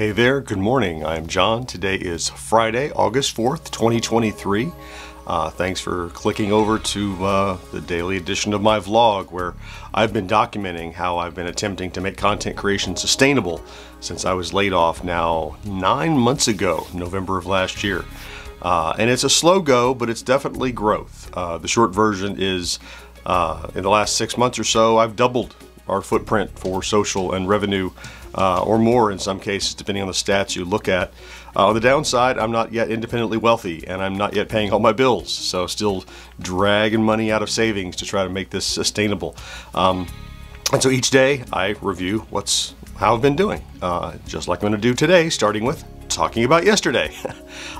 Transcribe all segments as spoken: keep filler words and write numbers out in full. Hey there, good morning. I'm John. Today is Friday, August fourth, twenty twenty-three. Uh, thanks for clicking over to uh, the daily edition of my vlog where I've been documenting how I've been attempting to make content creation sustainable since I was laid off now nine months ago, November of last year. Uh, and it's a slow go, but it's definitely growth. Uh, the short version is uh, in the last six months or so, I've doubled our footprint for social and revenue, uh, or more in some cases, depending on the stats you look at. Uh, on the downside, I'm not yet independently wealthy and I'm not yet paying all my bills. So still dragging money out of savings to try to make this sustainable. Um, and so each day I review what's how I've been doing, uh, just like I'm gonna do today, starting with talking about yesterday.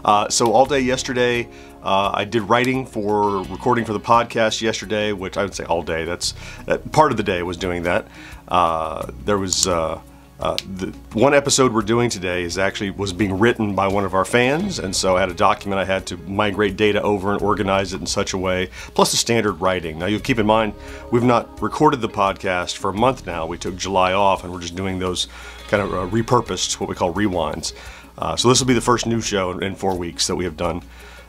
uh, so all day yesterday, Uh, I did writing for recording for the podcast yesterday, which I would say all day. That's that part of the day was doing that. Uh, there was uh, uh, the one episode we're doing today is actually was being written by one of our fans. And so I had a document I had to migrate data over and organize it in such a way, plus the standard writing. Now you'll keep in mind, we've not recorded the podcast for a month now. We took July off and we're just doing those kind of uh, repurposed, what we call rewinds. Uh, so this will be the first new show in, in four weeks that we have done.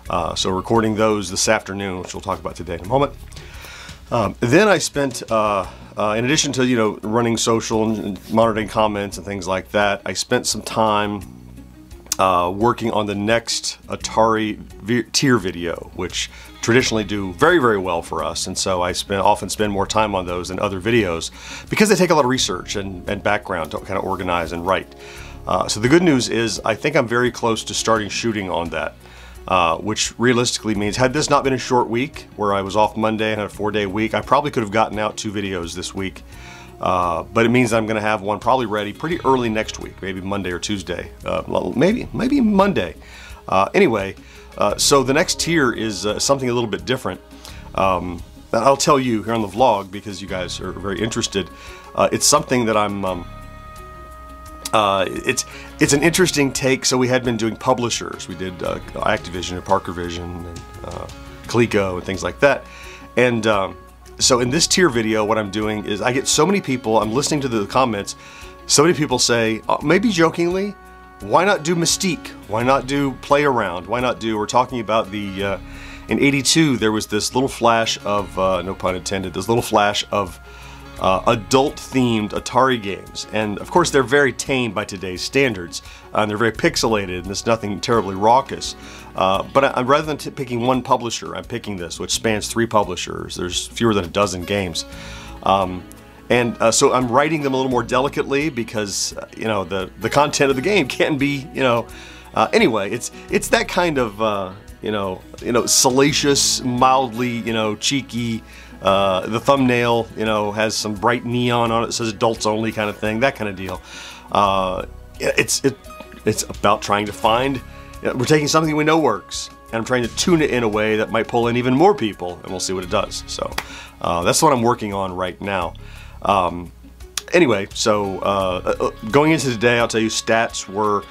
Uh, so recording those this afternoon, which we'll talk about today in a moment. Um, then I spent, uh, uh, in addition to, you know, running social and monitoring comments and things like that, I spent some time uh, working on the next Atari v tier video, which traditionally do very, very well for us. And so I spend, often spend more time on those than other videos because they take a lot of research and, and background to kind of organize and write. Uh, so the good news is I think I'm very close to starting shooting on that. Uh, which realistically means, had this not been a short week where I was off Monday and had a four-day week, I probably could have gotten out two videos this week. Uh, but it means I'm going to have one probably ready pretty early next week, maybe Monday or Tuesday, uh, maybe maybe Monday. Uh, anyway, uh, so the next tier is uh, something a little bit different. Um, I'll tell you here on the vlog because you guys are very interested. Uh, it's something that I'm. Um, Uh, it's it's an interesting take. So we had been doing publishers. We did uh, Activision and Parker Vision and uh, Coleco and things like that. And um, so in this tier video, what I'm doing is I get so many people, I'm listening to the comments, so many people say, oh, maybe jokingly, why not do Mystique? Why not do Play Around? Why not do, we're talking about the, uh, in eighty-two, there was this little flash of, uh, no pun intended, this little flash of Uh, adult-themed Atari games, and of course they're very tame by today's standards, uh, and they're very pixelated, and it's nothing terribly raucous. Uh, but I, rather than t picking one publisher, I'm picking this, which spans three publishers. There's fewer than a dozen games, um, and uh, so I'm writing them a little more delicately because uh, you know the the content of the game can be, you know, uh, anyway. It's it's that kind of uh, you know you know salacious, mildly you know cheeky. Uh, the thumbnail, you know, has some bright neon on it, says adults only kind of thing, that kind of deal. Uh, it's it, it's about trying to find, you know, we're taking something we know works, and I'm trying to tune it in a way that might pull in even more people, and we'll see what it does. So uh, that's what I'm working on right now. Um, anyway, so uh, going into today, I'll tell you stats were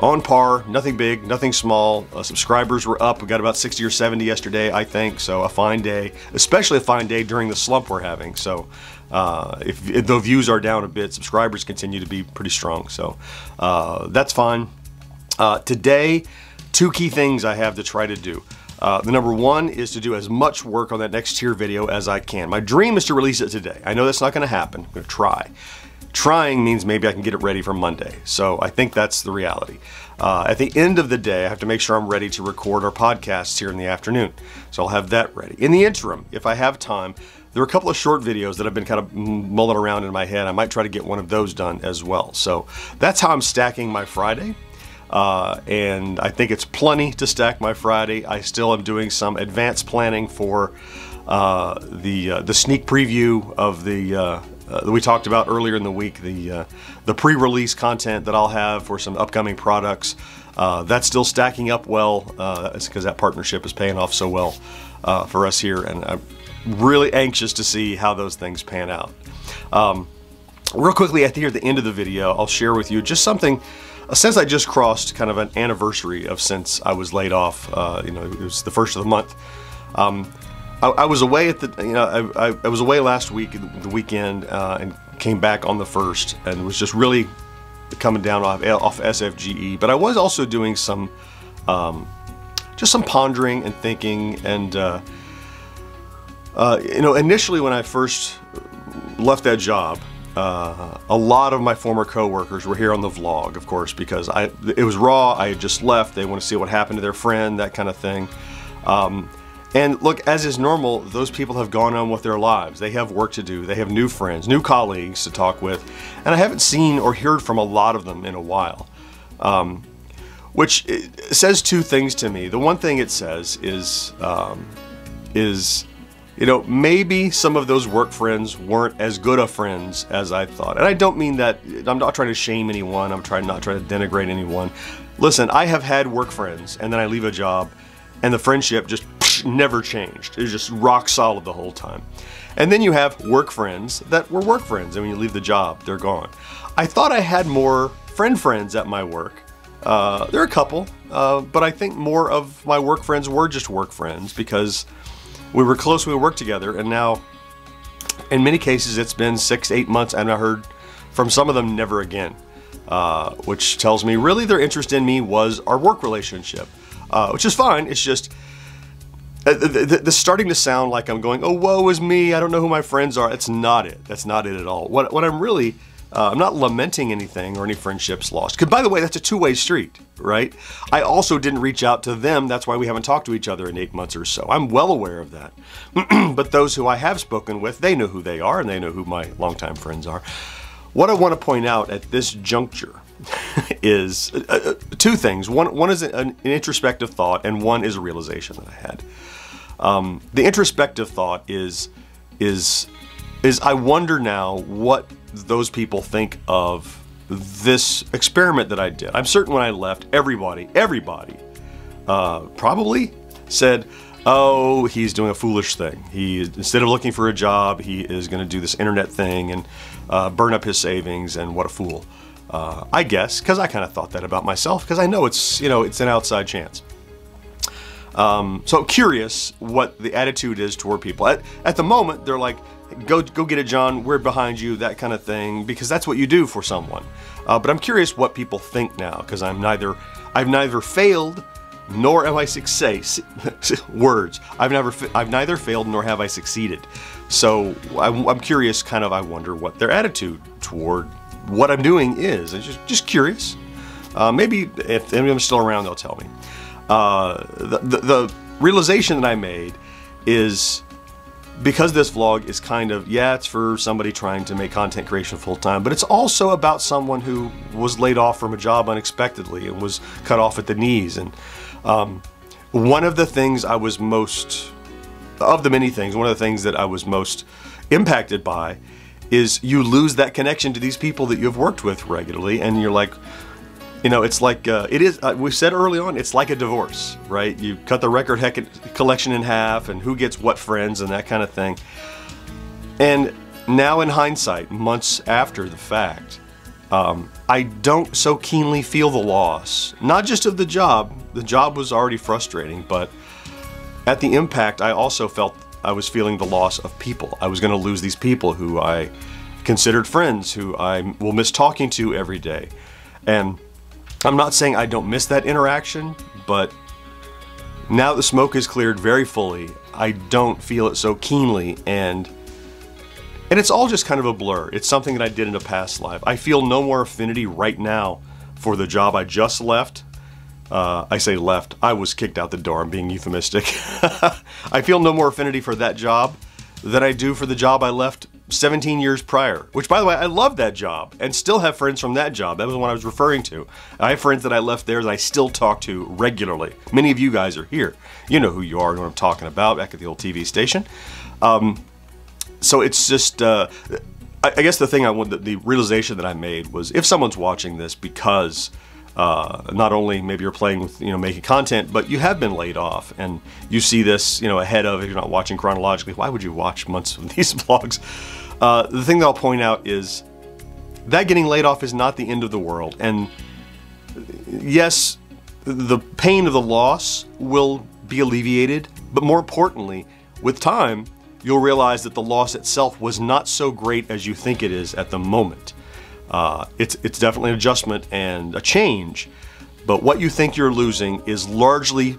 on par, nothing big, nothing small. Uh, subscribers were up. We got about sixty or seventy yesterday, I think. So a fine day, especially a fine day during the slump we're having. So uh, if, if the views are down a bit, subscribers continue to be pretty strong. So uh, that's fine. Uh, today, two key things I have to try to do. Uh, the number one is to do as much work on that next tier video as I can. My dream is to release it today. I know that's not gonna happen, I'm gonna try. Trying means maybe I can get it ready for Monday. So I think that's the reality. Uh, at the end of the day, I have to make sure I'm ready to record our podcasts here in the afternoon. So I'll have that ready. In the interim, if I have time, there are a couple of short videos that I've been kind of mulling around in my head. I might try to get one of those done as well. So that's how I'm stacking my Friday. Uh, and I think it's plenty to stack my Friday. I still am doing some advanced planning for uh, the, uh, the sneak preview of the, uh, Uh, that we talked about earlier in the week, the uh, the pre-release content that I'll have for some upcoming products. Uh, that's still stacking up well. Uh, it's because that partnership is paying off so well uh, for us here, and I'm really anxious to see how those things pan out. Um, real quickly, at the, at the end of the video, I'll share with you just something. Since I just crossed kind of an anniversary of since I was laid off, uh, you know, it was the first of the month. Um, I, I was away at the, you know, I, I, I was away last week, the weekend, uh, and came back on the first, and was just really coming down off, off S F G E, but I was also doing some, um, just some pondering and thinking, and uh, uh, you know, initially when I first left that job, uh, a lot of my former coworkers were here on the vlog, of course, because I it was raw. I had just left. They want to see what happened to their friend, that kind of thing. Um, And look, as is normal, those people have gone on with their lives. They have work to do. They have new friends, new colleagues to talk with. And I haven't seen or heard from a lot of them in a while, um, which says two things to me. The one thing it says is, um, is, you know, maybe some of those work friends weren't as good of friends as I thought. And I don't mean that, I'm not trying to shame anyone. I'm trying not trying to denigrate anyone. Listen, I have had work friends, and then I leave a job, and the friendship just never changed. It was just rock solid the whole time. And then you have work friends that were work friends, and when you leave the job, they're gone. I thought I had more friend friends at my work. Uh, there are a couple, uh, but I think more of my work friends were just work friends because we were close, we worked together, and now in many cases it's been six, eight months and I heard from some of them never again, uh, which tells me really their interest in me was our work relationship, uh, which is fine. It's just, Uh, this starting to sound like I'm going, oh, woe is me, I don't know who my friends are. That's not it. That's not it at all. What, what I'm really, uh, I'm not lamenting anything or any friendships lost. Because, by the way, that's a two-way street, right? I also didn't reach out to them. That's why we haven't talked to each other in eight months or so. I'm well aware of that. But those who I have spoken with, they know who they are, and they know who my longtime friends are. What I want to point out at this juncture is uh, uh, two things. One, one is an, an introspective thought, and one is a realization that I had. Um, the introspective thought is, is, is I wonder now what those people think of this experiment that I did. I'm certain when I left, everybody, everybody, uh, probably said, oh, he's doing a foolish thing. He, instead of looking for a job, he is going to do this internet thing and uh, burn up his savings, and what a fool. Uh, I guess, because I kind of thought that about myself, because I know it's, you know, it's an outside chance. Um, so I'm curious what the attitude is toward people. At, at the moment, they're like, go, go get it, John, we're behind you, that kind of thing, because that's what you do for someone. Uh, but I'm curious what people think now, because I'm neither, I've neither failed, nor am I success, words. I've never, I've neither failed, nor have I succeeded. So I'm, I'm curious, kind of, I wonder what their attitude toward what I'm doing is. It's just, just curious. Uh, maybe if I'm still around, they'll tell me. Uh, the, the, the realization that I made is, because this vlog is kind of, yeah, it's for somebody trying to make content creation full-time, but it's also about someone who was laid off from a job unexpectedly and was cut off at the knees. And um, one of the things I was most, of the many things, one of the things that I was most impacted by is you lose that connection to these people that you've worked with regularly, and you're like, you know, it's like, uh, it is, uh, we've said early on, it's like a divorce, right? You cut the record collection in half, and who gets what friends and that kind of thing. And now in hindsight, months after the fact, um, I don't so keenly feel the loss, not just of the job. The job was already frustrating, but at the impact, I also felt I was feeling the loss of people. I was gonna lose these people who I considered friends, who I will miss talking to every day. And I'm not saying I don't miss that interaction, but now the smoke is cleared very fully, I don't feel it so keenly, and and it's all just kind of a blur. It's something that I did in a past life. I feel no more affinity right now for the job I just left. Uh, I say left, I was kicked out the door, I'm being euphemistic. I feel no more affinity for that job than I do for the job I left seventeen years prior, which, by the way, I love that job and still have friends from that job. That was the one I was referring to. I have friends that I left there that I still talk to regularly. Many of you guys are here. You know who you are and what I'm talking about, back at the old T V station. Um, so it's just, uh, I, I guess the thing I wanted, the realization that I made was, if someone's watching this because uh, not only maybe you're playing with, you know, making content, but you have been laid off and you see this, you know, ahead of, if you're not watching chronologically, why would you watch months of these vlogs? Uh, the thing that I'll point out is that getting laid off is not the end of the world. And yes, the pain of the loss will be alleviated, but more importantly, with time, you'll realize that the loss itself was not so great as you think it is at the moment. Uh, it's, it's definitely an adjustment and a change, but what you think you're losing is largely,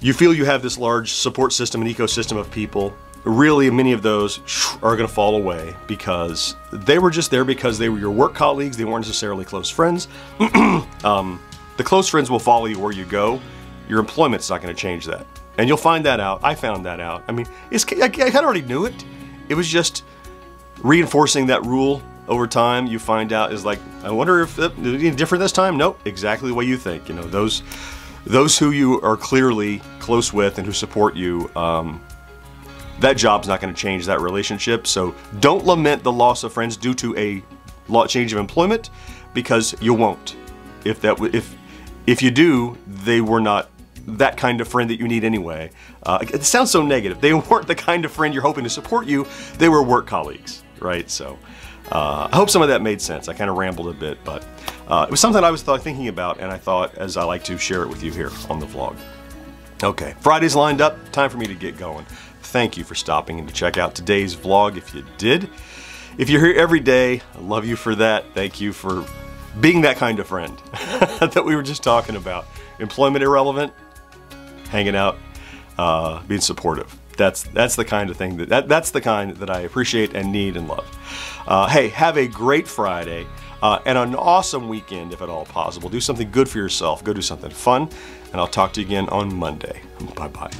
you feel you have this large support system and ecosystem of people. Really, many of those are going to fall away because they were just there because they were your work colleagues. They weren't necessarily close friends. um, the close friends will follow you where you go. Your employment's not going to change that. And you'll find that out. I found that out. I mean, it's, I, I kind of already knew it. It was just reinforcing that rule over time. You find out is like, I wonder if it's different this time. Nope, exactly the way you think. You know, those, those who you are clearly close with and who support you, um, that job's not going to change that relationship. So don't lament the loss of friends due to a change of employment, because you won't. If that if if you do, they were not that kind of friend that you need anyway. Uh, it sounds so negative. They weren't the kind of friend you're hoping to support you. They were work colleagues, right? So uh, I hope some of that made sense. I kind of rambled a bit, but uh, it was something I was th thinking about, and I thought, as I like to, share it with you here on the vlog. Okay, Friday's lined up. Time for me to get going. Thank you for stopping and to check out today's vlog if you did. If you're here every day, I love you for that. Thank you for being that kind of friend that we were just talking about. Employment irrelevant, hanging out, uh, being supportive. That's that's the kind of thing that, that that's the kind that I appreciate and need and love. Uh, hey, have a great Friday uh, and an awesome weekend if at all possible. Do something good for yourself. Go do something fun, and I'll talk to you again on Monday. Bye bye.